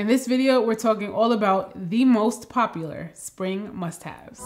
In this video, we're talking all about the most popular spring must-haves.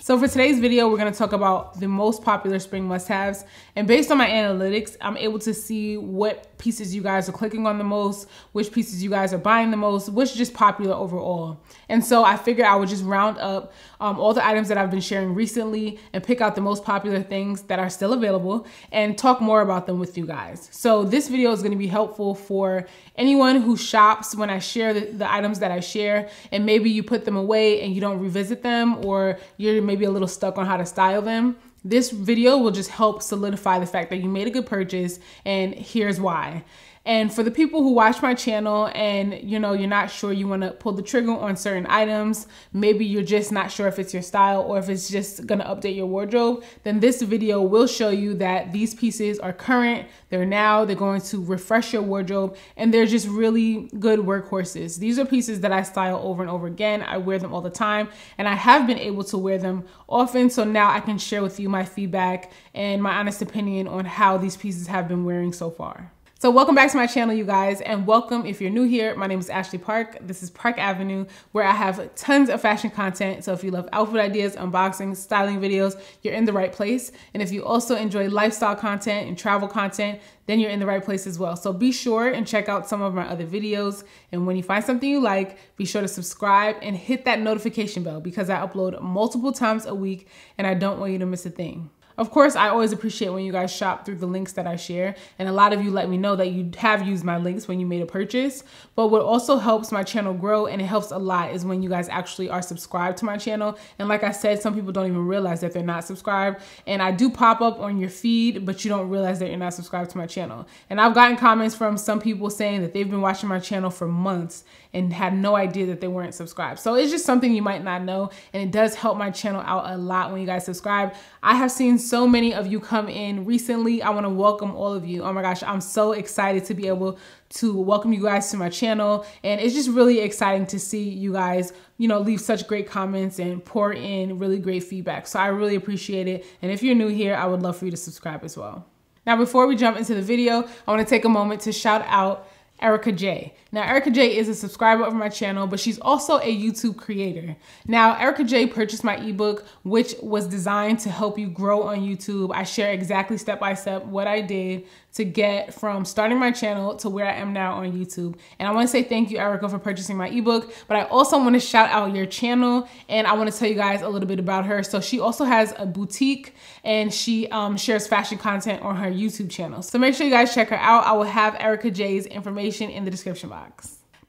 So for today's video, we're gonna talk about the most popular spring must-haves. And based on my analytics, I'm able to see what pieces you guys are clicking on the most, which pieces you guys are buying the most, which is just popular overall. And so I figured I would just round up all the items that I've been sharing recently and pick out the most popular things that are still available and talk more about them with you guys. So this video is gonna be helpful for anyone who shops when I share the items that I share, and maybe you put them away and you don't revisit them, or you're maybe a little stuck on how to style them. This video will just help solidify the fact that you made a good purchase and here's why. And for the people who watch my channel and you know you're not sure you want to pull the trigger on certain items, maybe you're just not sure if it's your style or if it's just gonna update your wardrobe, then this video will show you that these pieces are current, they're now, they're going to refresh your wardrobe, and they're just really good workhorses. These are pieces that I style over and over again. I wear them all the time and I have been able to wear them often, so now I can share with you my feedback and my honest opinion on how these pieces have been wearing so far. So welcome back to my channel, you guys, and welcome if you're new here. My name is Ashley Park. This is Park Avenue, where I have tons of fashion content. So if you love outfit ideas, unboxing, styling videos, you're in the right place. And if you also enjoy lifestyle content and travel content, then you're in the right place as well. So be sure and check out some of my other videos. And when you find something you like, be sure to subscribe and hit that notification bell, because I upload multiple times a week and I don't want you to miss a thing. Of course, I always appreciate when you guys shop through the links that I share, and a lot of you let me know that you have used my links when you made a purchase. But what also helps my channel grow, and it helps a lot, is when you guys actually are subscribed to my channel. And like I said, some people don't even realize that they're not subscribed, and I do pop up on your feed, but you don't realize that you're not subscribed to my channel. And I've gotten comments from some people saying that they've been watching my channel for months and had no idea that they weren't subscribed. So it's just something you might not know, and it does help my channel out a lot when you guys subscribe. I have seen so many of you come in recently. I want to welcome all of you. Oh my gosh, I'm so excited to be able to welcome you guys to my channel, and it's just really exciting to see you guys, you know, leave such great comments and pour in really great feedback. So I really appreciate it, and if you're new here, I would love for you to subscribe as well. Now, before we jump into the video, I want to take a moment to shout out Erica Jay. Now, Erica Jay is a subscriber of my channel, but she's also a YouTube creator. Now, Erica Jay purchased my ebook, which was designed to help you grow on YouTube. I share exactly step-by-step what I did to get from starting my channel to where I am now on YouTube. And I wanna say thank you, Erica, for purchasing my ebook, but I also wanna shout out your channel, and I wanna tell you guys a little bit about her. So she also has a boutique, and she shares fashion content on her YouTube channel. So make sure you guys check her out. I will have Erica Jay's information in the description box.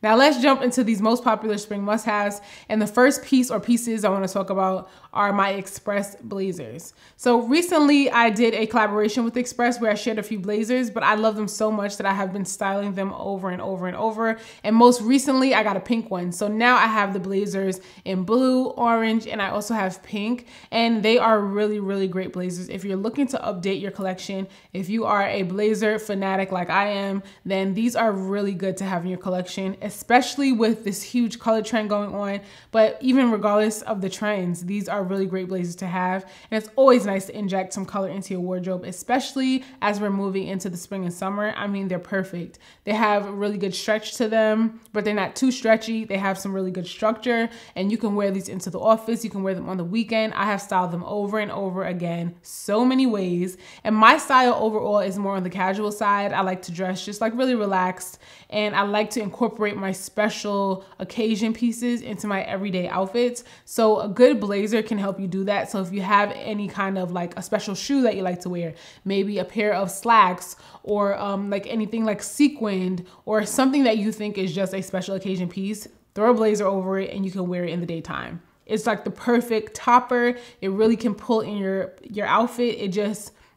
Now let's jump into these most popular spring must-haves, and the first piece or pieces I wanna talk about are my Express blazers. So recently I did a collaboration with Express where I shared a few blazers, but I love them so much that I have been styling them over and over and over. And most recently I got a pink one. So now I have the blazers in blue, orange, and I also have pink. And they are really, really great blazers. If you're looking to update your collection, if you are a blazer fanatic like I am, then these are really good to have in your collection, especially with this huge color trend going on. But even regardless of the trends, these are really great blazers to have, and it's always nice to inject some color into your wardrobe, especially as we're moving into the spring and summer. I mean, they're perfect. They have really good stretch to them, but they're not too stretchy. They have some really good structure, and you can wear these into the office. You can wear them on the weekend. I have styled them over and over again so many ways, and my style overall is more on the casual side. I like to dress just like really relaxed, and I like to incorporate my special occasion pieces into my everyday outfits. So a good blazer can help you do that. So if you have any kind of like a special shoe that you like to wear, maybe a pair of slacks, or like anything like sequined, or something that you think is just a special occasion piece, throw a blazer over it and you can wear it in the daytime. It's like the perfect topper. It really can pull in your outfit.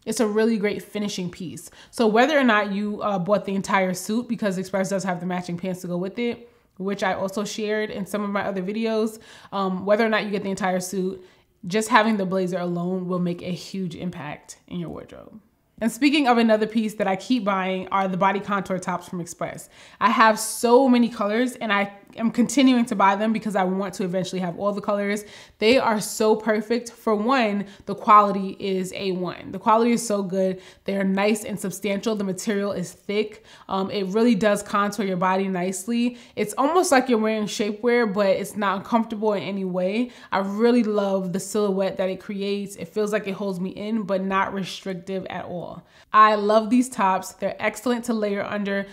It's a really great finishing piece. So whether or not you bought the entire suit, because Express does have the matching pants to go with it, which I also shared in some of my other videos, whether or not you get the entire suit, just having the blazer alone will make a huge impact in your wardrobe. And speaking of another piece that I keep buying are the body contour tops from Express. I have so many colors and I am continuing to buy them because I want to eventually have all the colors. They are so perfect. For one, the quality is A1. The quality is so good. They are nice and substantial. The material is thick. It really does contour your body nicely. It's almost like you're wearing shapewear, but it's not uncomfortable in any way. I really love the silhouette that it creates. It feels like it holds me in, but not restrictive at all. I love these tops. They're excellent to layer under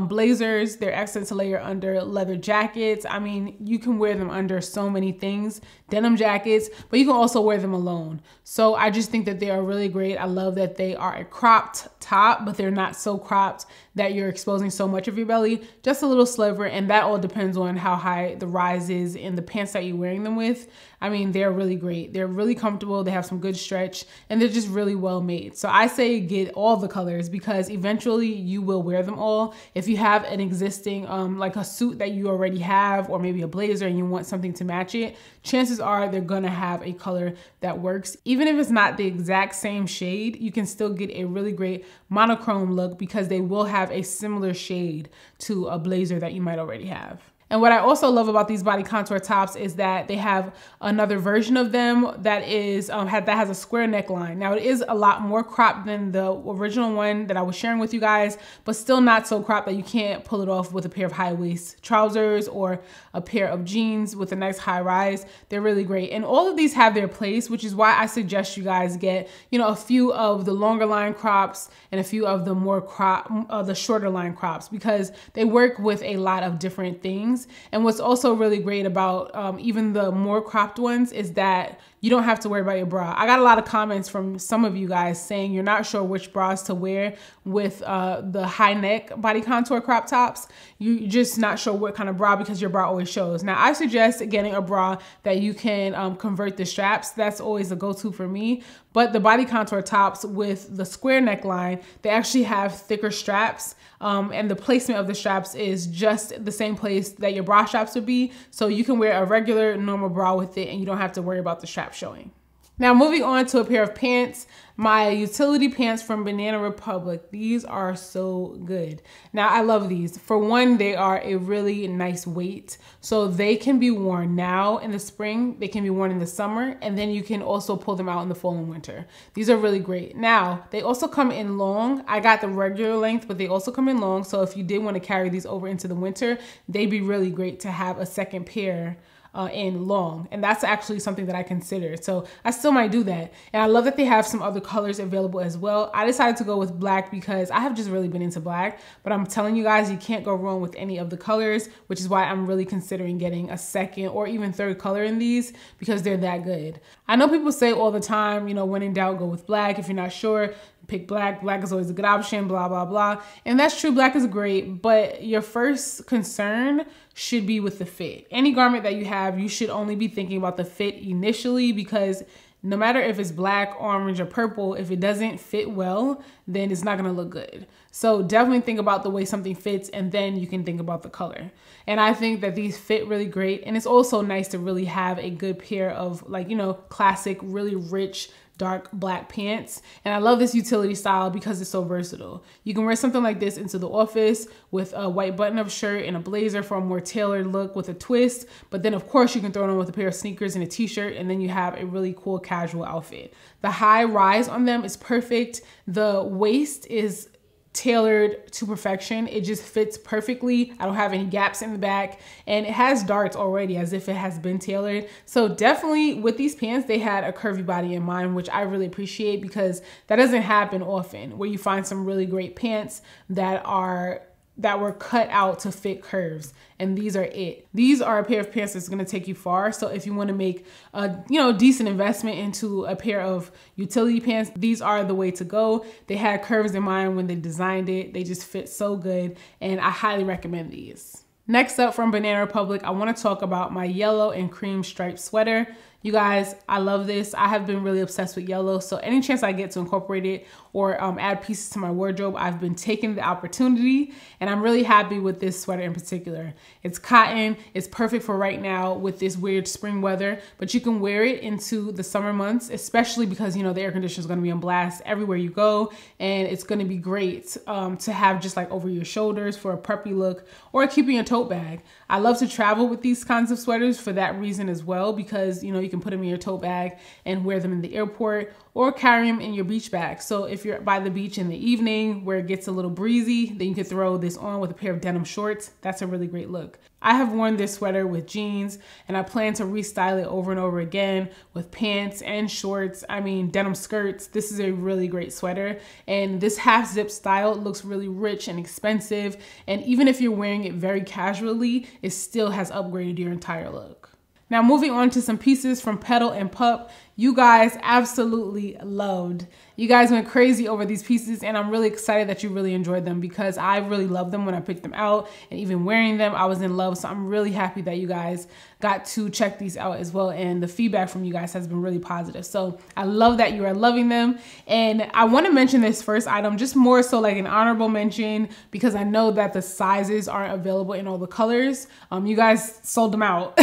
blazers. They're excellent to layer under leather jackets. I mean, you can wear them under so many things, denim jackets, but you can also wear them alone. So I just think that they are really great. I love that they are a cropped top, but they're not so cropped that you're exposing so much of your belly, just a little sliver. And that all depends on how high the rise is in the pants that you're wearing them with. I mean, they're really great. They're really comfortable. They have some good stretch and they're just really well made. So I say get all the colors because eventually you will wear them all. If you have an existing, like a suit that you already have, or maybe a blazer and you want something to match it, chances are they're gonna have a color that works. Even if it's not the exact same shade, you can still get a really great monochrome look because they will have a similar shade to a blazer that you might already have. And what I also love about these body contour tops is that they have another version of them that is that has a square neckline. Now it is a lot more cropped than the original one that I was sharing with you guys, but still not so cropped that you can't pull it off with a pair of high waist trousers or a pair of jeans with a nice high rise. They're really great. And all of these have their place, which is why I suggest you guys get, you know, a few of the longer line crops and a few of the more the shorter line crops, because they work with a lot of different things. And what's also really great about even the more cropped ones is that you don't have to worry about your bra. I got a lot of comments from some of you guys saying you're not sure which bras to wear with the high neck body contour crop tops. You're just not sure what kind of bra because your bra always shows. Now I suggest getting a bra that you can convert the straps. That's always a go-to for me. But the body contour tops with the square neckline, they actually have thicker straps and the placement of the straps is just the same place that your bra straps would be. So you can wear a regular normal bra with it and you don't have to worry about the straps showing. Now moving on to a pair of pants, my utility pants from Banana Republic. These are so good. Now I love these. For one, they are a really nice weight. So they can be worn now in the spring, they can be worn in the summer, and then you can also pull them out in the fall and winter. These are really great. Now, they also come in long. I got the regular length, but they also come in long. So if you did want to carry these over into the winter, they'd be really great to have a second pair in long, and that's actually something that I consider. So I still might do that. And I love that they have some other colors available as well. I decided to go with black because I have just really been into black, but I'm telling you guys, you can't go wrong with any of the colors, which is why I'm really considering getting a second or even third color in these because they're that good. I know people say all the time, you know, when in doubt, go with black. If you're not sure, pick black. Black is always a good option, blah, blah, blah. And that's true, black is great, but your first concern should be with the fit. Any garment that you have, you should only be thinking about the fit initially, because no matter if it's black, orange, or purple, if it doesn't fit well, then it's not gonna look good. So definitely think about the way something fits, and then you can think about the color. And I think that these fit really great. And it's also nice to really have a good pair of, like, you know, classic, really rich, dark black pants. And I love this utility style because it's so versatile. You can wear something like this into the office with a white button-up shirt and a blazer for a more tailored look with a twist. But then of course you can throw it on with a pair of sneakers and a t-shirt, and then you have a really cool casual outfit. The high rise on them is perfect. The waist is tailored to perfection. It just fits perfectly. I don't have any gaps in the back, and it has darts already as if it has been tailored. So definitely with these pants, they had a curvy body in mind, which I really appreciate because that doesn't happen often, where you find some really great pants that were cut out to fit curves. And these are it. These are a pair of pants that's gonna take you far. So if you wanna make a, you know, decent investment into a pair of utility pants, these are the way to go. They had curves in mind when they designed it. They just fit so good, and I highly recommend these. Next up from Banana Republic, I wanna talk about my yellow and cream striped sweater. You guys, I love this. I have been really obsessed with yellow, so any chance I get to incorporate it or add pieces to my wardrobe, I've been taking the opportunity, and I'm really happy with this sweater in particular. It's cotton. It's perfect for right now with this weird spring weather, but you can wear it into the summer months, especially because, you know, the air conditioner is going to be on blast everywhere you go, and it's going to be great to have just like over your shoulders for a preppy look or keeping a tote bag. I love to travel with these kinds of sweaters for that reason as well, because, you know, you can put them in your tote bag and wear them in the airport or carry them in your beach bag. So if you're by the beach in the evening where it gets a little breezy, then you can throw this on with a pair of denim shorts. That's a really great look. I have worn this sweater with jeans, and I plan to restyle it over and over again with pants and shorts. I mean, denim skirts. This is a really great sweater, and this half zip style looks really rich and expensive, and even if you're wearing it very casually, it still has upgraded your entire look. Now, moving on to some pieces from Petal and Pup. You guys, absolutely loved. You guys went crazy over these pieces, and I'm really excited that you really enjoyed them, because I really loved them when I picked them out, and even wearing them, I was in love. So I'm really happy that you guys got to check these out as well, and the feedback from you guys has been really positive. So I love that you are loving them. And I want to mention this first item just more so like an honorable mention, because I know that the sizes aren't available in all the colors. You guys sold them out,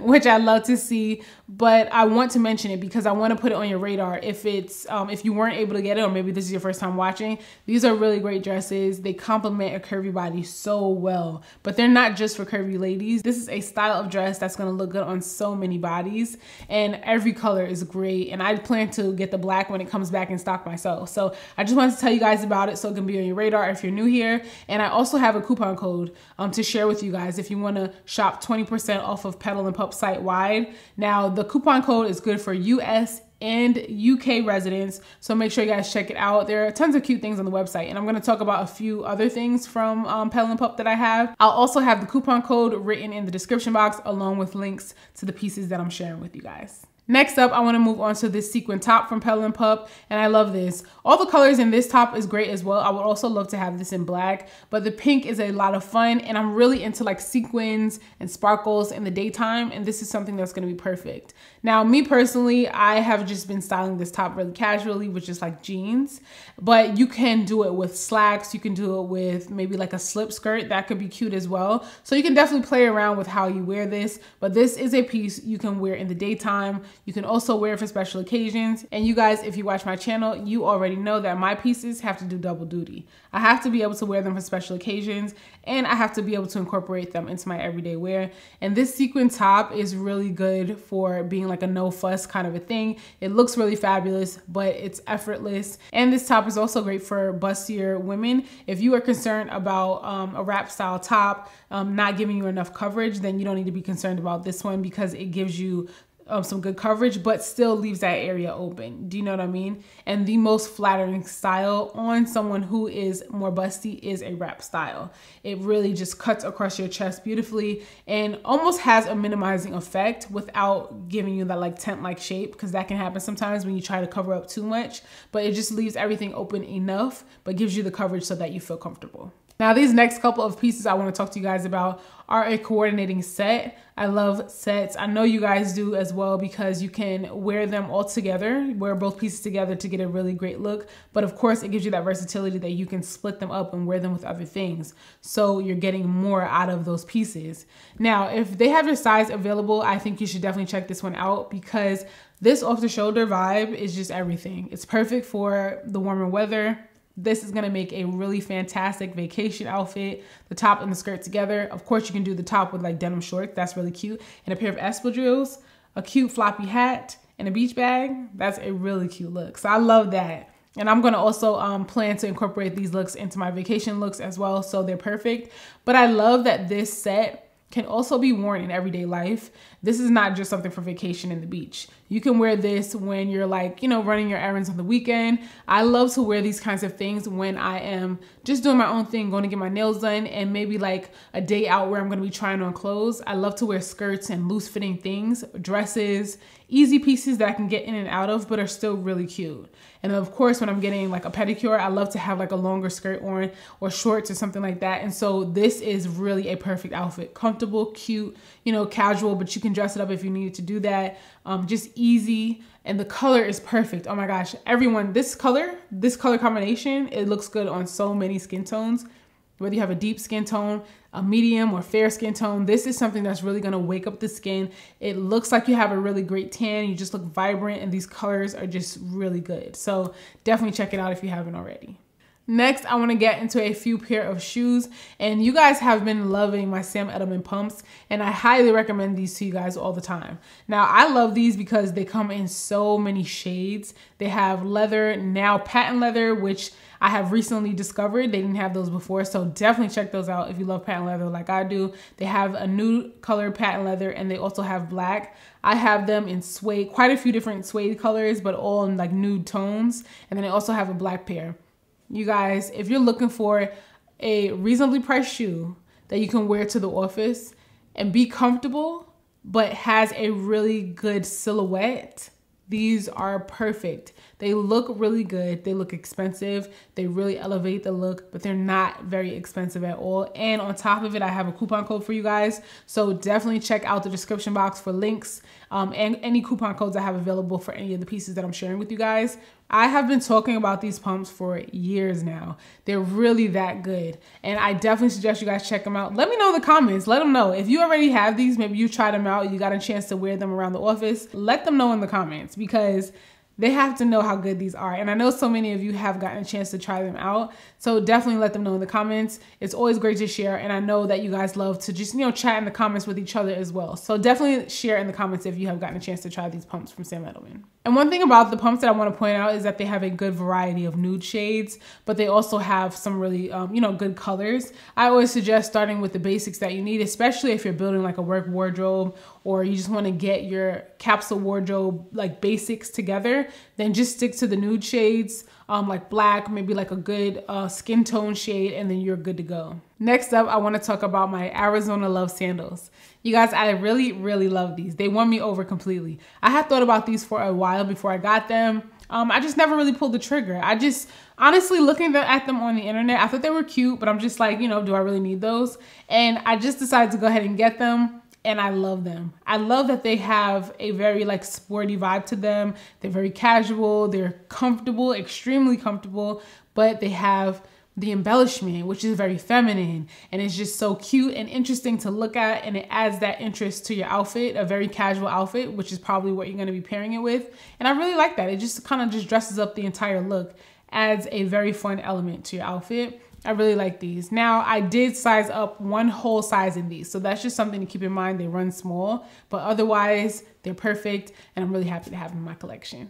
which I love to see, but I want to mention it because I want to put it on your radar if it's if you weren't able to get it, or maybe this is your first time watching. These are really great dresses. They complement a curvy body so well, but they're not just for curvy ladies. This is a style of dress that's going to look good on so many bodies, and every color is great, and I plan to get the black when it comes back in stock myself. So I just wanted to tell you guys about it so it can be on your radar if you're new here. And I also have a coupon code to share with you guys if you want to shop 20% off of Petal and Pup site wide. Now the coupon code is good for US and UK residents, so make sure you guys check it out. There are tons of cute things on the website, and I'm going to talk about a few other things from Petal & Pup that I have. I'll also have the coupon code written in the description box along with links to the pieces that I'm sharing with you guys. Next up, I want to move on to this sequin top from Petal & Pup, and I love this. All the colors in this top is great as well. I would also love to have this in black, but the pink is a lot of fun, and I'm really into like sequins and sparkles in the daytime, and this is something that's going to be perfect. Now, me personally, I have just been styling this top really casually with just like jeans, but you can do it with slacks. You can do it with maybe like a slip skirt. That could be cute as well. So you can definitely play around with how you wear this, but this is a piece you can wear in the daytime. You can also wear it for special occasions. And you guys, if you watch my channel, you already know that my pieces have to do double duty. I have to be able to wear them for special occasions, and I have to be able to incorporate them into my everyday wear. And this sequin top is really good for being like a no fuss kind of a thing. It looks really fabulous, but it's effortless. And this top is also great for bustier women. If you are concerned about a wrap style top not giving you enough coverage, then you don't need to be concerned about this one, because it gives you some good coverage, but still leaves that area open. Do you know what I mean? And the most flattering style on someone who is more busty is a wrap style. It really just cuts across your chest beautifully and almost has a minimizing effect without giving you that like tent-like shape, because that can happen sometimes when you try to cover up too much, but it just leaves everything open enough, but gives you the coverage so that you feel comfortable. Now, these next couple of pieces I want to talk to you guys about are a coordinating set. I love sets. I know you guys do as well, because you can wear them all together, wear both pieces together to get a really great look. But of course, it gives you that versatility that you can split them up and wear them with other things. So you're getting more out of those pieces. Now, if they have your size available, I think you should definitely check this one out, because this off-the-shoulder vibe is just everything. It's perfect for the warmer weather. This is gonna make a really fantastic vacation outfit, the top and the skirt together. Of course, you can do the top with like denim shorts, that's really cute, and a pair of espadrilles, a cute floppy hat, and a beach bag. That's a really cute look, so I love that. And I'm gonna also plan to incorporate these looks into my vacation looks as well, so they're perfect. But I love that this set can also be worn in everyday life. This is not just something for vacation and the beach. You can wear this when you're like, you know, running your errands on the weekend. I love to wear these kinds of things when I am just doing my own thing, going to get my nails done, and maybe like a day out where I'm gonna be trying on clothes. I love to wear skirts and loose fitting things, dresses, easy pieces that I can get in and out of, but are still really cute. And of course, when I'm getting like a pedicure, I love to have like a longer skirt on, or shorts or something like that. And so this is really a perfect outfit. Comfortable, comfortable, cute, you know, casual, but you can dress it up if you needed to do that. Just easy. And the color is perfect. Oh my gosh, everyone, this color combination, it looks good on so many skin tones. Whether you have a deep skin tone, a medium or fair skin tone, this is something that's really gonna wake up the skin. It looks like you have a really great tan. You just look vibrant and these colors are just really good. So definitely check it out if you haven't already. Next, I wanna get into a few pair of shoes, and you guys have been loving my Sam Edelman pumps, and I highly recommend these to you guys all the time. Now, I love these because they come in so many shades. They have leather, now patent leather, which I have recently discovered. They didn't have those before, so definitely check those out if you love patent leather like I do. They have a nude color patent leather, and they also have black. I have them in suede, quite a few different suede colors, but all in like nude tones, and then I also have a black pair. You guys, if you're looking for a reasonably priced shoe that you can wear to the office and be comfortable, but has a really good silhouette, these are perfect. They look really good. They look expensive. They really elevate the look, but they're not very expensive at all. And on top of it, I have a coupon code for you guys. So definitely check out the description box for links and any coupon codes I have available for any of the pieces that I'm sharing with you guys. I have been talking about these pumps for years now. They're really that good. And I definitely suggest you guys check them out. Let me know in the comments. Let them know. If you already have these, maybe you tried them out, you got a chance to wear them around the office. Let them know in the comments because they have to know how good these are. And I know so many of you have gotten a chance to try them out. So definitely let them know in the comments. It's always great to share. And I know that you guys love to just, you know, chat in the comments with each other as well. So definitely share in the comments if you have gotten a chance to try these pumps from Sam Edelman. And one thing about the pumps that I want to point out is that they have a good variety of nude shades, but they also have some really, you know, good colors. I always suggest starting with the basics that you need, especially if you're building like a work wardrobe or you just want to get your capsule wardrobe like basics together, then just stick to the nude shades. Like black, maybe like a good skin tone shade, and then you're good to go. Next up, I want to talk about my Arizona Love sandals. You guys, I really, really love these. They won me over completely. I had thought about these for a while before I got them. I just never really pulled the trigger. I just, honestly, looking at them on the internet, I thought they were cute, but I'm just like, you know, do I really need those? And I just decided to go ahead and get them. And I love them. I love that they have a very like sporty vibe to them. They're very casual. They're comfortable, extremely comfortable, but they have the embellishment, which is very feminine. And it's just so cute and interesting to look at. And it adds that interest to your outfit, a very casual outfit, which is probably what you're gonna be pairing it with. And I really like that. It just kind of just dresses up the entire look, adds a very fun element to your outfit. I really like these. Now, I did size up one whole size in these, so that's just something to keep in mind. They run small, but otherwise they're perfect, and I'm really happy to have them in my collection.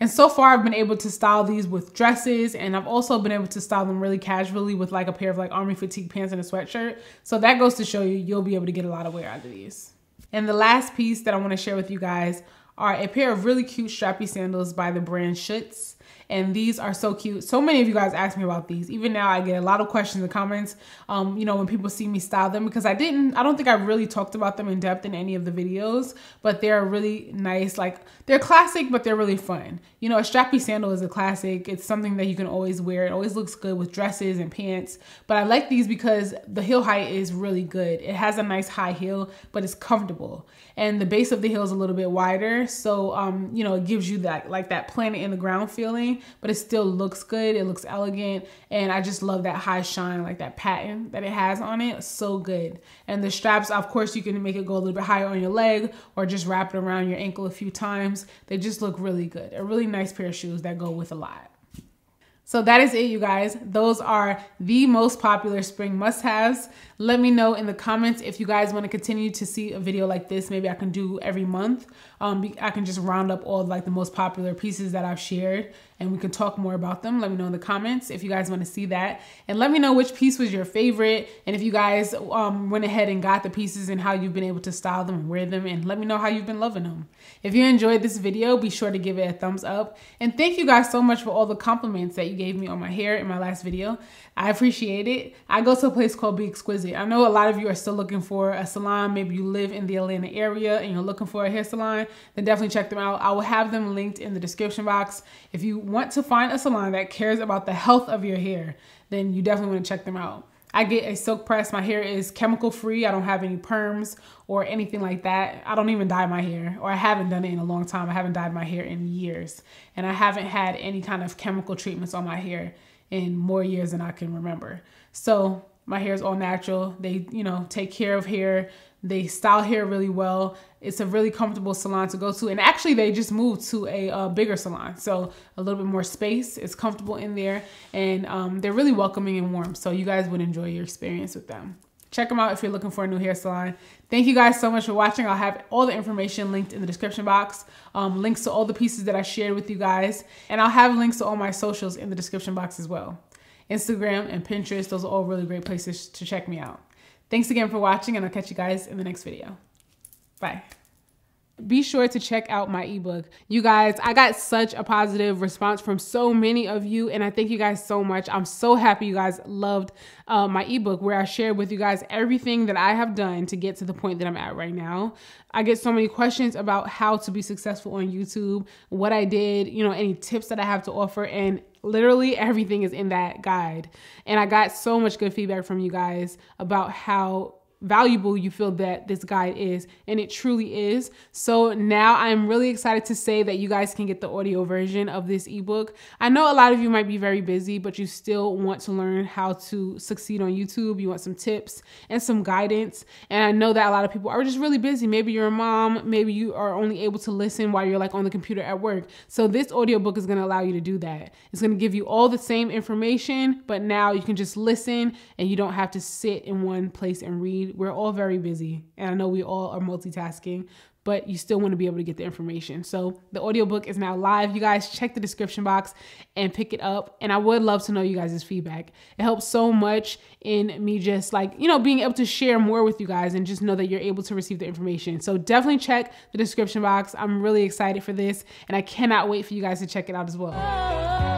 And so far, I've been able to style these with dresses, and I've also been able to style them really casually with like a pair of like army fatigue pants and a sweatshirt. So that goes to show you, you'll be able to get a lot of wear out of these. And the last piece that I want to share with you guys are a pair of really cute strappy sandals by the brand Schutz. And these are so cute. So many of you guys ask me about these. Even now, I get a lot of questions in the comments, you know, when people see me style them, because I don't think I really talked about them in depth in any of the videos, but they're really nice. Like, they're classic, but they're really fun. You know, a strappy sandal is a classic. It's something that you can always wear. It always looks good with dresses and pants, but I like these because the heel height is really good. It has a nice high heel, but it's comfortable. And the base of the heel is a little bit wider. So, you know, it gives you that, like that planet in the ground feeling, but it still looks good. It looks elegant. And I just love that high shine, like that pattern that it has on it. So good. And the straps, of course, you can make it go a little bit higher on your leg or just wrap it around your ankle a few times. They just look really good. A really nice pair of shoes that go with a lot. So that is it, you guys. Those are the most popular spring must-haves. Let me know in the comments if you guys want to continue to see a video like this. Maybe I can do every month. I can just round up all like the most popular pieces that I've shared, and we can talk more about them. Let me know in the comments if you guys want to see that. And let me know which piece was your favorite, and if you guys went ahead and got the pieces and how you've been able to style them and wear them. And let me know how you've been loving them. If you enjoyed this video, be sure to give it a thumbs up. And thank you guys so much for all the compliments that you gave me on my hair in my last video. I appreciate it. I go to a place called Be Exquisite. I know a lot of you are still looking for a salon. Maybe you live in the Atlanta area and you're looking for a hair salon, then definitely check them out. I will have them linked in the description box. If you want to find a salon that cares about the health of your hair, then you definitely want to check them out. I get a silk press. My hair is chemical free. I don't have any perms or anything like that. I don't even dye my hair, or I haven't done it in a long time. I haven't dyed my hair in years, and I haven't had any kind of chemical treatments on my hair in more years than I can remember. So my hair is all natural. They, you know, take care of hair. They style hair really well. It's a really comfortable salon to go to. And actually they just moved to a bigger salon. So a little bit more space. It's comfortable in there. And they're really welcoming and warm. So you guys would enjoy your experience with them. Check them out if you're looking for a new hair salon. Thank you guys so much for watching. I'll have all the information linked in the description box. Links to all the pieces that I shared with you guys. And I'll have links to all my socials in the description box as well. Instagram and Pinterest, those are all really great places to check me out. Thanks again for watching, and I'll catch you guys in the next video. Bye. Be sure to check out my ebook. You guys, I got such a positive response from so many of you, and I thank you guys so much. I'm so happy you guys loved my ebook, where I shared with you guys everything that I have done to get to the point that I'm at right now. I get so many questions about how to be successful on YouTube, what I did, you know, any tips that I have to offer, and literally everything is in that guide. And I got so much good feedback from you guys about how valuable you feel that this guide is, and it truly is. So now I'm really excited to say that you guys can get the audio version of this ebook. I know a lot of you might be very busy, but you still want to learn how to succeed on YouTube. You want some tips and some guidance. And I know that a lot of people are just really busy. Maybe you're a mom, maybe you are only able to listen while you're like on the computer at work. So this audiobook is going to allow you to do that. It's going to give you all the same information, but now you can just listen and you don't have to sit in one place and read. We're all very busy, and I know we all are multitasking, but you still want to be able to get the information. So the audiobook is now live. You guys check the description box and pick it up. And I would love to know you guys' feedback. It helps so much in me just like, you know, being able to share more with you guys and just know that you're able to receive the information. So definitely check the description box. I'm really excited for this, and I cannot wait for you guys to check it out as well.